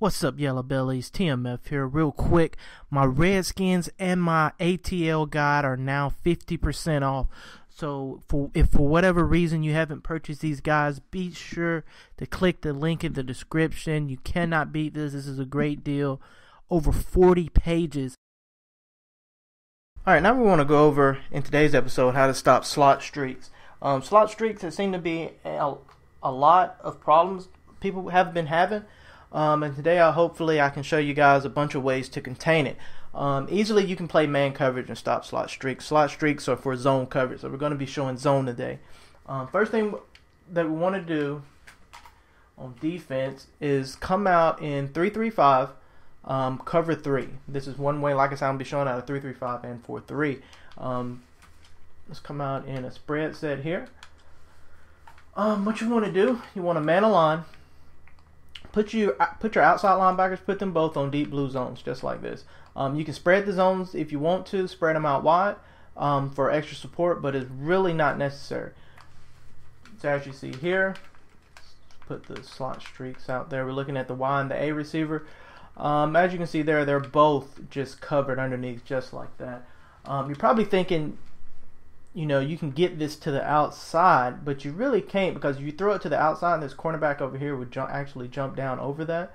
What's up, Yellow Bellies? TMF here. Real quick, my Redskins and my ATL guide are now 50% off. So if for whatever reason you haven't purchased these guys, be sure to click the link in the description. You cannot beat this. This is a great deal. Over 40 pages. Alright, now we want to go over in today's episode how to stop slot streaks. Slot streaks that seem to be a lot of problems people have been having. And today hopefully I can show you guys a bunch of ways to contain it. Easily you can play man coverage and stop slot streaks. Slot streaks are for zone coverage, so we're going to be showing zone today. First thing that we want to do on defense is come out in 3-3-5, cover 3. This is one way, like I said, I'm going to be showing out of 3-3-5 and 4-3. Let's come out in a spread set here. What you want to do, you want to man a line. Put your outside linebackers, put them both on deep blue zones, just like this. You can spread the zones if you want to, spread them out wide for extra support, but it's really not necessary. So as you see here, put the slot streaks out there. We're looking at the Y and the A receiver. As you can see there, they're both just covered underneath, just like that. You're probably thinking, you know, you can get this to the outside, but you really can't, because if you throw it to the outside, this cornerback over here would actually jump down over that.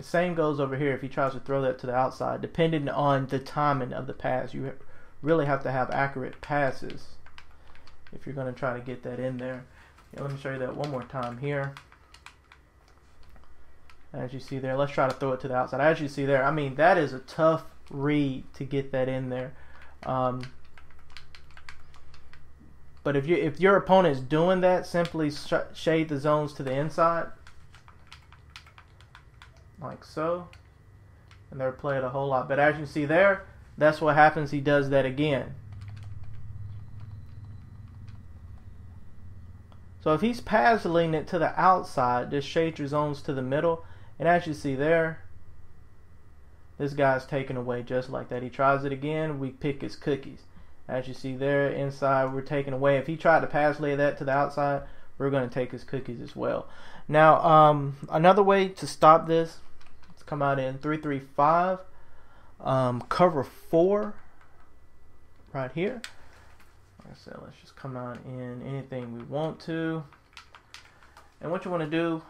Same goes over here if he tries to throw that to the outside. Depending on the timing of the pass, you really have to have accurate passes if you're going to try to get that in there. Yeah, let me show you that one more time here. As you see there, let's try to throw it to the outside. As you see there, I mean, that is a tough read to get that in there. But if your opponent is doing that, simply shade the zones to the inside, like so, and they're playing a whole lot. But as you see there, that's what happens. He does that again. So if he's passing it to the outside, just shade your zones to the middle, and as you see there, this guy's taken away just like that. He tries it again. We pick his cookies. As you see there, inside, we're taking away. If he tried to pass lay that to the outside, we're going to take his cookies as well. Now, another way to stop this is come out in 3-3-5, cover 4 right here. Like I said, let's just come out in anything we want to. And what you want to do,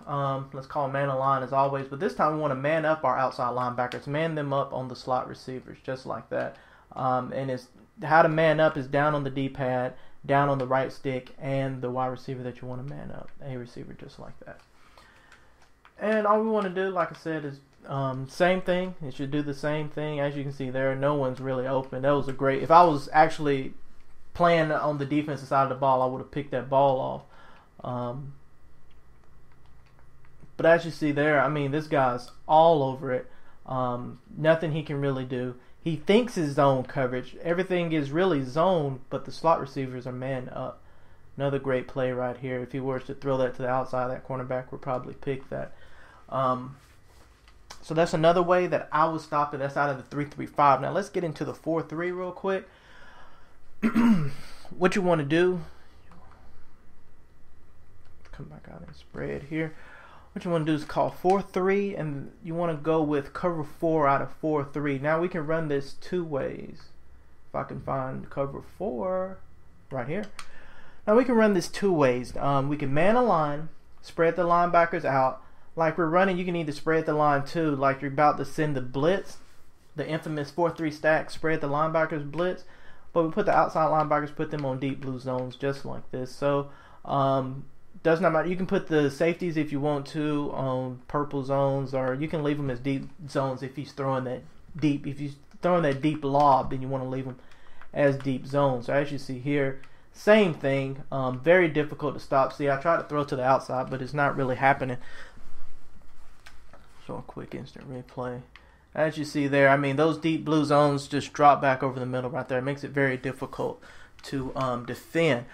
let's call man a line as always, but this time we want to man up our outside linebackers, man them up on the slot receivers, just like that. And it's how to man up is down on the D-pad, down on the right stick, and the wide receiver that you want to man up, a receiver, just like that. And all we want to do, like I said, is same thing. It should do the same thing. As you can see there, no one's really open. That was a great. If I was actually playing on the defensive side of the ball, I would have picked that ball off. But as you see there, I mean, this guy's all over it. Nothing he can really do. He thinks his zone coverage. Everything is really zone, but the slot receivers are man up. Another great play right here. If he were to throw that to the outside, that cornerback would probably pick that. So that's another way that I would stop it. That's out of the 3-3-5. Now let's get into the 4-3 real quick. What you want to do, come back out and spread here. What you want to do is call 4-3, and you want to go with cover 4 out of 4-3. Now we can run this two ways. If I can find cover 4 right here. Now we can run this two ways. We can man a line, spread the linebackers out. Like we're running, you can either spread the line too, like you're about to send the blitz, the infamous 4-3 stack, spread the linebackers blitz. But we put the outside linebackers, put them on deep blue zones just like this. So, does not matter. You can put the safeties if you want to on purple zones, or you can leave them as deep zones if he's throwing that deep. If he's throwing that deep lob, then you want to leave them as deep zones. So as you see here, same thing. Very difficult to stop. See, I tried to throw to the outside, but it's not really happening. So a quick instant replay. As you see there, I mean, those deep blue zones just drop back over the middle right there. It makes it very difficult to defend.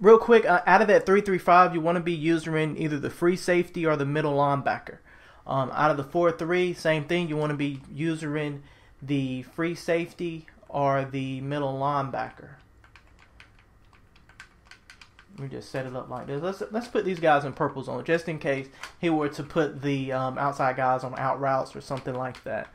Real quick, out of that 3-3-5, you want to be using either the free safety or the middle linebacker. Out of the 4-3, same thing. You want to be using the free safety or the middle linebacker. Let me just set it up like this. Let's put these guys in purples on, just in case he were to put the outside guys on out routes or something like that.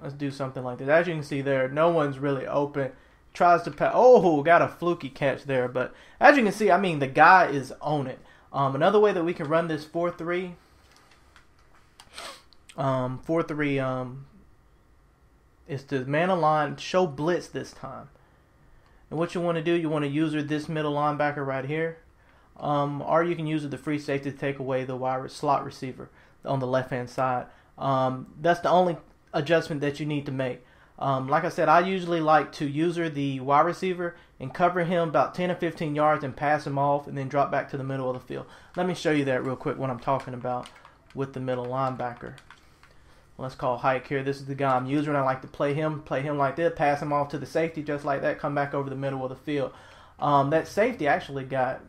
Let's do something like this. As you can see there, no one's really open. Tries to pass. Oh, got a fluky catch there. But as you can see, I mean, the guy is on it. Another way that we can run this 4-3. 4-3 is to man a line, show blitz this time. And what you want to do, you want to use this middle linebacker right here. Or you can use the free safety to take away the wide slot receiver on the left-hand side. That's the only adjustment that you need to make. Like I said, I usually like to use the wide receiver and cover him about 10 or 15 yards and pass him off and then drop back to the middle of the field. Let me show you that real quick, what I'm talking about with the middle linebacker. Let's call Hike here. This is the guy I'm using. I like to play him like this, pass him off to the safety just like that, come back over the middle of the field. That safety actually got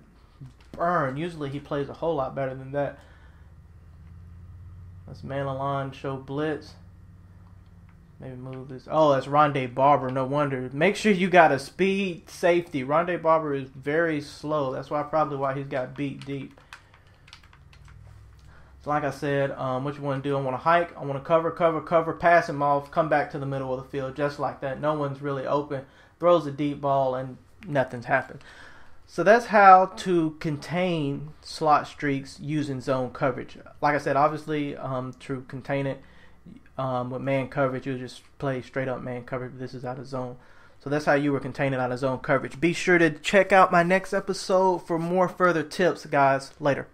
burned. Usually he plays a whole lot better than that. Let's man a line, show blitz. Maybe move this. Oh, that's Ronde Barber. No wonder. Make sure you got a speed safety. Ronde Barber is very slow. That's why probably why he's got beat deep. So like I said, what you want to do, I want to hike. I want to cover, pass him off, come back to the middle of the field just like that. No one's really open. Throws a deep ball and nothing's happened. So that's how to contain slot streaks using zone coverage. Like I said, obviously to contain it, with man coverage, you'll just play straight up man coverage. This is out of zone. So that's how you were containing out of zone coverage. Be sure to check out my next episode for more further tips, guys. Later.